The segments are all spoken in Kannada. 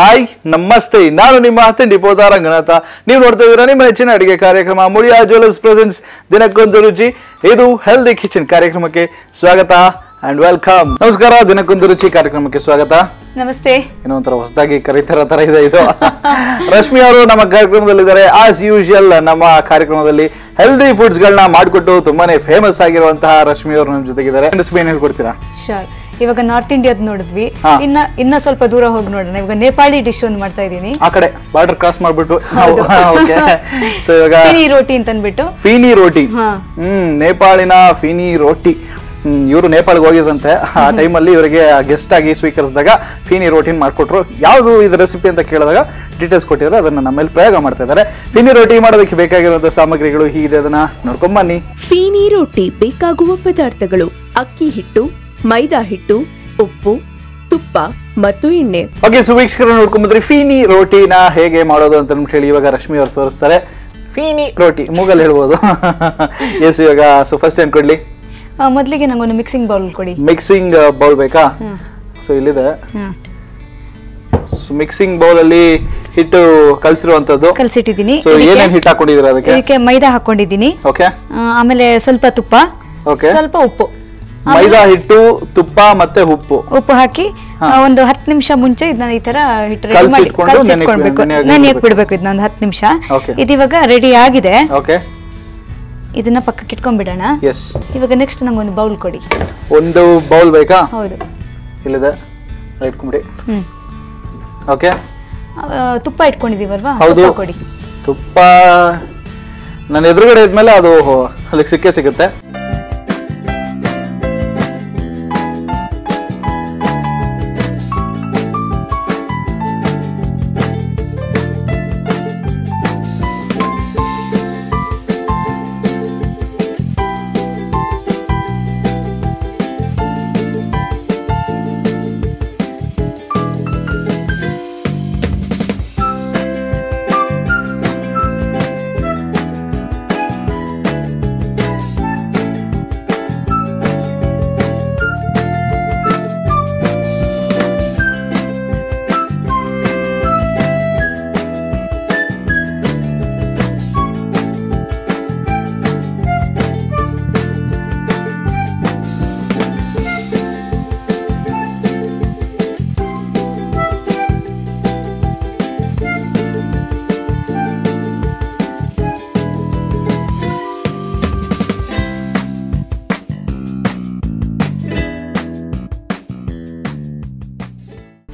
ಹಾಯ್ ನಮಸ್ತೆ ನಾನು ನಿಮ್ಮ ಅತಿಥಿ ಡಿಪೋದ ರಂಗನಾಥ ನೀವು ನೋಡ್ತಾ ಇದ್ದೀರಾ ನಿಮ್ಮ ಹೆಚ್ಚಿನ ಅಡಿಗೆ ಕಾರ್ಯಕ್ರಮ ಮುರಿಯಾ ಜ್ಯುವೆಲರ್ಸ್ ಪ್ರೆಸೆಂಟ್ಸ್ ದಿನಕ್ಕೊಂದು ರುಚಿ ಇದು ಹೆಲ್ದಿ ಕಿಚನ್ ಕಾರ್ಯಕ್ರಮಕ್ಕೆ ಸ್ವಾಗತ ಅಂಡ್ ವೆಲ್ಕಮ್ ನಮಸ್ಕಾರ ದಿನಕ್ಕೊಂದು ರುಚಿ ಕಾರ್ಯಕ್ರಮಕ್ಕೆ ಸ್ವಾಗತ ನಮಸ್ತೆ ಏನೋ ಒಂಥರ ಹೊಸದಾಗಿ ಕರೀತರ ತರ ಇದೆ ಇದು ರಶ್ಮಿ ಅವರು ನಮ್ಮ ಕಾರ್ಯಕ್ರಮದಲ್ಲಿದ್ದಾರೆ ಆಸ್ ಯೂಶುವಲ್ ನಮ್ಮ ಕಾರ್ಯಕ್ರಮದಲ್ಲಿ ಹೆಲ್ದಿ ಫುಡ್ಸ್ ಗಳನ್ನ ಮಾಡಿಕೊಟ್ಟು ತುಂಬಾನೇ ಫೇಮಸ್ ಆಗಿರುವಂತಹ ರಶ್ಮಿ ಅವರು ನಮ್ಮ ಜೊತೆಗಿದ್ದಾರೆ ರಶ್ಮಿ ಏನು ಹೇಳ್ಕೊಡ್ತೀರಾ ಶೂರ್ ಇವಾಗ ನಾರ್ತ್ ಇಂಡಿಯಾದ ನೋಡಿದ್ವಿ ಇನ್ನ ಸ್ವಲ್ಪ ದೂರ ಹೋಗಿ ನೋಡೋಣ ಇವಾಗ ನೇಪಾಳಿ ಡಿಶ್ ಒಂದು ಮಾಡ್ತಾ ಇದ್ದೀನಿ ಆ ಕಡೆ ಬಾರ್ಡರ್ ಕ್ರಾಸ್ ಮಾಡ್ಬಿಟ್ಟು ಓಕೆ ಸೋ ಇವಾಗ ಫಿನಿ ರೋಟಿ ಅಂತ ಅಂದ್ಬಿಟ್ಟು ಫಿನಿ ರೋಟಿ ನೇಪಾಳಿನ ಫಿನಿ ರೋಟಿ ಇವರು ನೇಪಾಳಿಗೆ ಹೋಗಿದ್ರಂತೆ ಆ ಟೈಮಲ್ಲಿ ಇವರಿಗೆ ಗೆಸ್ಟ್ ಆಗಿ ಸ್ವೀಕರಿಸಿದಾಗ ಫಿನಿ ರೋಟಿನ ಮಾಡಿಕೊಟ್ರು ಯಾವುದು ಇದು ರೆಸಿಪಿ ಅಂತ ಕೇಳಿದಾಗ ಡೀಟೇಲ್ಸ್ ಕೊಟ್ಟಿದ್ರು ಅದನ್ನು ನಮ್ಮಲ್ಲಿ ಪ್ರಯೋಗ ಮಾಡ್ತಾ ಇದ್ದಾರೆ ಫಿನಿ ರೋಟಿ ಮಾಡೋದಕ್ಕೆ ಬೇಕಾಗಿರುವಂತಹ ಸಾಮಗ್ರಿಗಳು ಹೀಗಿದೆ ಅದನ್ನ ನೋಡ್ಕೊಂಬನ್ನಿ ಫಿನಿ ರೋಟಿ ಬೇಕಾಗುವ ಪದಾರ್ಥಗಳು ಅಕ್ಕಿ ಹಿಟ್ಟು ಮೈದಾ ಹಿಟ್ಟು ಉಪ್ಪು ತುಪ್ಪ ಮತ್ತು ಎಣ್ಣೆ ಓಕೆ ಸೊ ವೀಕ್ಷಕರು ನೋಡ್ಕೊಂಡ್ರೆ ಫಿನಿ ರೋಟಿನ ಹೇಗೆ ಮಾಡೋದು ಅಂತ ನಮ್ಗೆ ಹೇಳಿ ಇವಾಗ ರಶ್ಮಿ ಅವರು ತೋರಿಸ್ತಾರೆ ಫಿನಿ ರೋಟಿ ಮೂಗಲ್ಲಿ ಹೇಳ್ಬೋದು ಎಸ್ ಇವಾಗ ಸೊ ಫಸ್ಟ್ ಏನು ಕೊಡ್ಲಿ ಮೊದಲಿಗೆ ನಂಗೊಂದು ಮಿಕ್ಸಿಂಗ್ ಬೌಲ್ ಕೊಡಿ ಮಿಕ್ಸಿಂಗ್ ಬೌಲ್ ಬೇಕಾ ಸೊ ಇಲ್ಲಿದೆ ಸೊ ಮಿಕ್ಸಿಂಗ್ ಬೌಲ್ ಅಲ್ಲಿ ಹಿಟ್ಟು ಕಲಸಿರುವಂತದ್ದು ಕಲಸಿಟ್ಟಿದ್ದೀನಿ ಸೊ ಏನೇನು ಹಿಟ್ಟು ಹಾಕೊಂಡಿದ್ದೀರಾ ಅದಕ್ಕೆ ಇದಕ್ಕೆ ಮೈದಾ ಹಾಕೊಂಡಿದ್ದೀನಿ ಓಕೆ ಆಮೇಲೆ ಸ್ವಲ್ಪ ತುಪ್ಪ ಓಕೆ ಸ್ವಲ್ಪ ಉಪ್ಪು ಮೈದಾ ಹಿಟ್ಟು ತುಪ್ಪ ಮತ್ತೆ ಉಪ್ಪು ಉಪ್ಪು ಹಾಕಿ ಒಂದು 10 ನಿಮಿಷ ಮುಂಚೆ ಇದನ್ನ ಈ ತರ ಹಿಟ್ ರೆಡಿ ಮಾಡಿ ಕಲಸಿಟ್ಕೊಳ್ಬೇಕು ನೆನೆಯಕ್ಕೆ ಬಿಡಬೇಕು ಇದನ್ನ ಒಂದು 10 ನಿಮಿಷ ಇದು ಇವಾಗ ರೆಡಿ ಆಗಿದೆ ಓಕೆ ಇದನ್ನ ಪಕ್ಕಕ್ಕೆ ಇಟ್ಕೊಂಡು ಬಿಡೋಣ ಎಸ್ ಇವಾಗ ನೆಕ್ಸ್ಟ್ ನನಗೆ ಒಂದು ಬೌಲ್ ಕೊಡಿ ಒಂದು ಬೌಲ್ ಬೇಕಾ ಹೌದು ಇಲ್ಲಿದೆ ರೈಟ್ ಇಟ್ಕೊಂಡ್ಬಿಡಿ ಓಕೆ ತುಪ್ಪ ಇಟ್ಕೊಂಡಿದ್ದೀವಲ್ವಾ ತುಪ್ಪ ಕೊಡಿ ತುಪ್ಪ ನಾನು ಎದುರುಗಡೆ ಇದ್ಮೇಲೆ ಅದು ಅಲ್ಲಿಗೆ ಸಿಕ್ಕೇ ಸಿಗುತ್ತೆ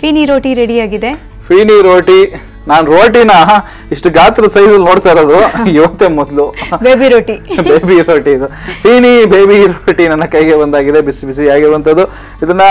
ಫಿನಿ ರೋಟಿ ರೆಡಿ ಆಗಿದೆ ಫಿನಿ ರೋಟಿ ನಾನು ರೋಟಿನ ಇಷ್ಟು ಗಾತ್ರದ ಸೈಜ್ ಅಲ್ಲಿ ನೋಡ್ತಾ ಇರೋದು ಇವತ್ತೇ ಮೊದಲು ಬೇಬಿ ರೋಟಿ ಇದು ಫಿನಿ ಬೇಬಿ ರೋಟಿ ನನ್ನ ಕೈಗೆ ಬಂದಾಗಿದೆ ಬಿಸಿ ಬಿಸಿ ಆಗಿರುವಂಥದ್ದು ಇದನ್ನ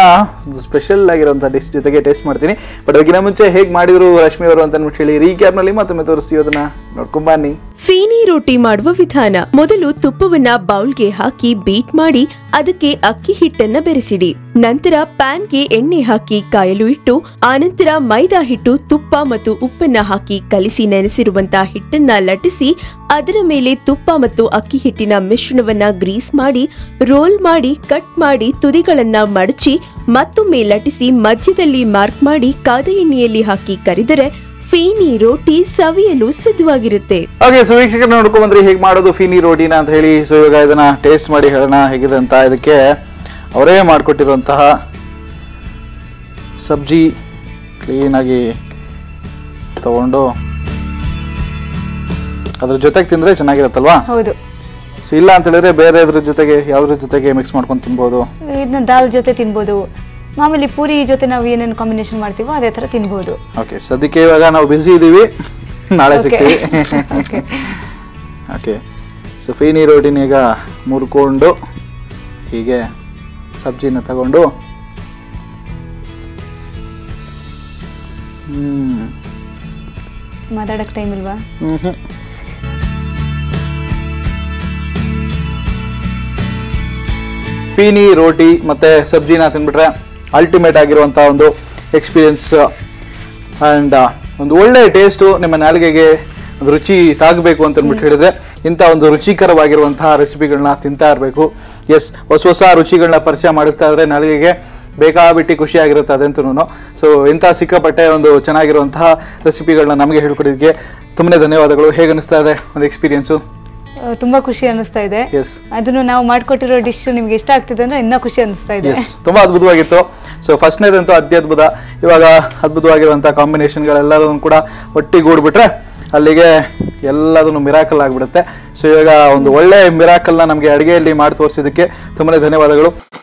ಸ್ಪೆಷಲ್ ಆಗಿರುವಂಥ ಡಿಶ್ ಜೊತೆಗೆ ಟೇಸ್ಟ್ ಮಾಡ್ತೀನಿ ಬಟ್ ಅದಕ್ಕಿಂತ ಮುಂಚೆ ಹೇಗೆ ಮಾಡಿದ್ರು ರಶ್ಮಿ ಅವರು ಅಂತ ಅಂದ್ಬಿಟ್ಟು ಹೇಳಿ ರೀಕ್ಯಾಪ್ ನಲ್ಲಿ ಮತ್ತೊಮ್ಮೆ ತೋರಿಸ್ತೀವಿ ಅದನ್ನ ನೋಡ್ಕೊಂಡ್ ಬನ್ನಿ ಫಿನಿ ರೋಟಿ ಮಾಡುವ ವಿಧಾನ ಮೊದಲು ತುಪ್ಪವನ್ನ ಬೌಲ್ಗೆ ಹಾಕಿ ಬೀಟ್ ಮಾಡಿ ಅದಕ್ಕೆ ಅಕ್ಕಿ ಹಿಟ್ಟನ್ನ ಬೆರೆಸಿಡಿ ನಂತರ ಪ್ಯಾನ್ಗೆ ಎಣ್ಣೆ ಹಾಕಿ ಕಾಯಲು ಇಟ್ಟು ಆನಂತರ ಮೈದಾ ಹಿಟ್ಟು ತುಪ್ಪ ಮತ್ತು ಉಪ್ಪನ್ನ ಹಾಕಿ ಕಲಿಸಿ ನೆನೆಸಿರುವಂತಹ ಹಿಟ್ಟನ್ನ ಲಟ್ಟಿಸಿ ಅದರ ಮೇಲೆ ತುಪ್ಪ ಮತ್ತು ಅಕ್ಕಿ ಹಿಟ್ಟಿನ ಮಿಶ್ರಣವನ್ನ ಗ್ರೀಸ್ ಮಾಡಿ ರೋಲ್ ಮಾಡಿ ಕಟ್ ಮಾಡಿ ತುದಿಗಳನ್ನ ಮಡಚಿ ಮತ್ತೊಮ್ಮೆ ಲಟ್ಟಿಸಿ ಮಧ್ಯದಲ್ಲಿ ಮಾರ್ಕ್ ಮಾಡಿ ಕಾದ ಎಣ್ಣೆಯಲ್ಲಿ ಹಾಕಿ ಕರಿದರೆ ಫಿನಿ ರೋಟಿ ಸವಿಯಲು ಸಿದ್ಧವಾಗಿರುತ್ತೆ ಓಕೆ ಸೊ ವೀಕ್ಷಕರು ನೋಡ್ಕೊಂಡು ಬಂದ್ರಿ ಹೇಗೆ ಮಾಡೋದು ಫಿನಿ ರೋಟಿನ ಅಂತ ಹೇಳಿ ಸೊ ಇವಾಗ ಇದನ್ನ ಟೇಸ್ಟ್ ಮಾಡಿ ಹೇಳೋಣ ಹೇಗಿದೆ ಅಂತ ಇದಕ್ಕೆ ಅವರೇ ಮಾಡಿಕೊಟ್ಟಿರುವಂತಹ ಸಬ್ಜಿ ಕ್ಲೀನಾಗಿ ತಗೊಂಡು ಅದ್ರ ಜೊತೆಗೆ ತಿಂದ್ರೆ ಚೆನ್ನಾಗಿರುತ್ತಲ್ವಾ ಹೌದು ಸೊ ಇಲ್ಲ ಅಂತ ಹೇಳಿದ್ರೆ ಬೇರೆ ಅದ್ರ ಜೊತೆಗೆ ಯಾವ್ದ್ರ ಜೊತೆಗೆ ಮಿಕ್ಸ್ ಮಾಡ್ಕೊಂಡು ತಿನ್ಬೋದು ಇದನ್ನ ದಾಲ್ ಜೊತೆ ತಿನ್ಬೋದು ಮಾಮೂಲಿ ಪೂರಿ ಜೊತೆ ನಾವು ಏನೇನು ಕಾಂಬಿನೇಷನ್ ಮಾಡ್ತೀವೋ ಅದೇ ತರ ತಿನ್ಬಹುದು ಓಕೆ ಸದ್ಯಕ್ಕೆ ಇವಾಗ ನಾವು ಬಿಸಿ ಇದೀವಿ ನಾಳೆ ಸಿಗ್ತೀವಿ ಓಕೆ ಸೊ ಫಿನಿ ರೋಟಿನ ಈಗ ಮುರ್ಕೊಂಡು ಹೀಗೆ ಸಬ್ಜಿನ ತಗೊಂಡು ಮಾತಾಡಕ್ಕೆ ಟೈಮ್ ಇಲ್ವಾ ಫಿನಿ ರೋಟಿ ಮತ್ತೆ ಸಬ್ಜಿನ ತಿನ್ಬಿಟ್ರೆ ಅಲ್ಟಿಮೇಟ್ ಆಗಿರುವಂಥ ಒಂದು ಎಕ್ಸ್ಪೀರಿಯನ್ಸ್ ಆ್ಯಂಡ್ ಒಂದು ಒಳ್ಳೆ ಟೇಸ್ಟು ನಿಮ್ಮ ನಾಲಿಗೆಗೆ ರುಚಿ ತಾಗಬೇಕು ಅಂತ ಅಂದ್ಬಿಟ್ಟು ಹೇಳಿದ್ರೆ ಇಂಥ ಒಂದು ರುಚಿಕರವಾಗಿರುವಂತಹ ರೆಸಿಪಿಗಳನ್ನ ತಿಂತಾ ಇರಬೇಕು ಎಸ್ ಹೊಸ ಹೊಸ ರುಚಿಗಳನ್ನ ಪರಿಚಯ ಮಾಡಿಸ್ತಾ ಇದ್ರೆ ನಾಲಿಗೆಗೆ ಬೇಕಾಬಿಟ್ಟಿ ಖುಷಿಯಾಗಿರುತ್ತೆ ಅದಂತೂನು ಸೋ ಇಂತ ಸಿಕ್ಕಪಟ್ಟೆ ಒಂದು ಚೆನ್ನಾಗಿರುವಂತ ರೆಸಿಪಿಗಳನ್ನು ನಮಗೆ ಹೇಳಿಕೊಡಿದ್ದಕ್ಕೆ ತುಂಬಾ ಧನ್ಯವಾದಗಳು ಹೇಗೆ ಅನಿಸ್ತಾ ಇದೆ ಒಂದು ಎಕ್ಸ್‌ಪೀರಿಯನ್ಸ್ ತುಂಬಾ ಖುಷಿ ಅನಿಸ್ತಾ ಇದೆ ಅದನ್ನ ನಾವು ಮಾಡ್ಕೊಟ್ಟಿರೋ ಡಿಶ್ ನಿಮಗೆ ಇಷ್ಟ ಆಗ್ತಿದೆ ಅಂದ್ರೆ ಇನ್ನೂ ಖುಷಿ ಅನಿಸ್ತಾ ಇದೆ ತುಂಬಾ ಅದ್ಭುತವಾಗಿತ್ತು ಸೋ ಫಸ್ಟ್ ನೇದಂತೂ ಅದ್ಭುತ ಇವಾಗ ಅದ್ಭುತವಾಗಿರುವಂತ ಕಾಂಬಿನೇಷನ್ ಗಳೆಲ್ಲರೂ ಕೂಡ ಒಟ್ಟಿಗೂಡಿ ಬಿಟ್ರೆ ಅಲ್ಲಿಗೆ ಎಲ್ಲದನ್ನು ಮಿರಾಕಲ್ ಆಗಿಬಿಡುತ್ತೆ ಸೋ ಇವಾಗ ಒಂದು ಒಳ್ಳೆ ಮಿರಾಕಲ್ ನಮಗೆ ಅಡಿಗೆಯಲ್ಲಿ ಮಾಡಿ ತೋರಿಸಿದಕ್ಕೆ ತುಂಬಾ ಧನ್ಯವಾದಗಳು